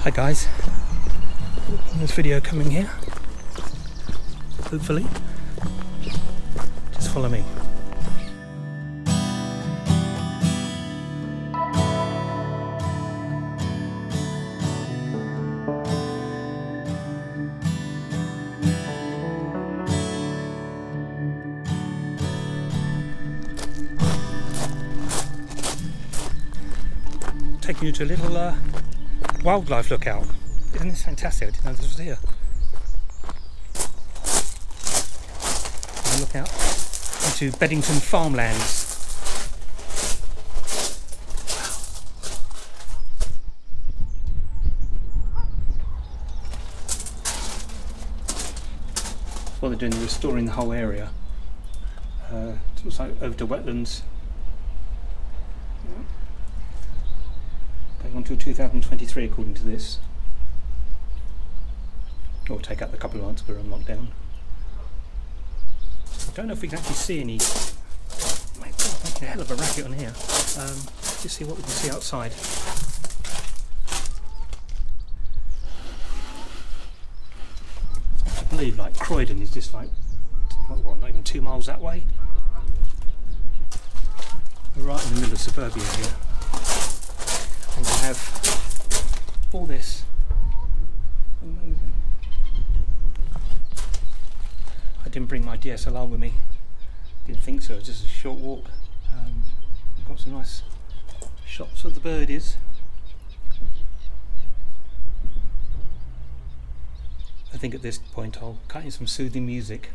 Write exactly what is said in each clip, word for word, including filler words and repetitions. Hi guys, this video coming here, hopefully, just follow me. Taking you to a little uh, wildlife lookout. Isn't this fantastic? I didn't know this was here. And look out into Beddington farmlands. What they're doing, they're restoring the whole area. Uh, it's also over to wetlands. Until two thousand twenty-three, according to this, or take up a couple of months. We're on lockdown. I don't know if we can actually see any. My God, making a hell of a racket on here. Um, just see what we can see outside. I believe like Croydon is just like what, not even two miles that way. We're right in the middle of suburbia here. And to have all this amazing. I didn't bring my D S L R with me, didn't think so, it was just a short walk. Um, got some nice shots of the birdies. I think at this point I'll cut in some soothing music.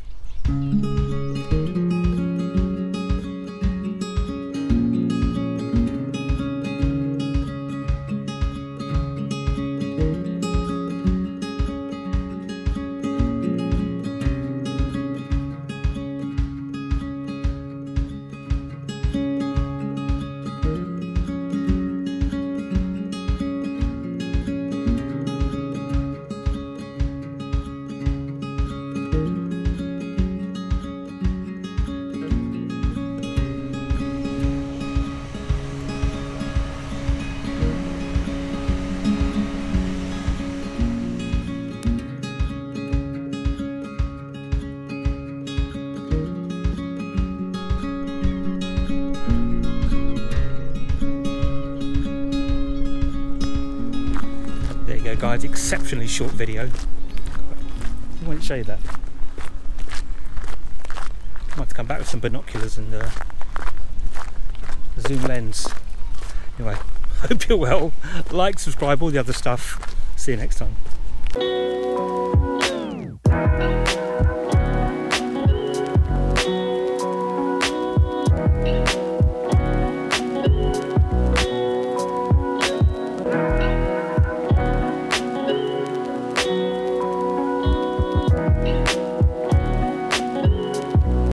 Guys, exceptionally short video. I won't show you that. Might have to come back with some binoculars and uh, a zoom lens. Anyway, hope you're well. Like, subscribe, all the other stuff. See you next time.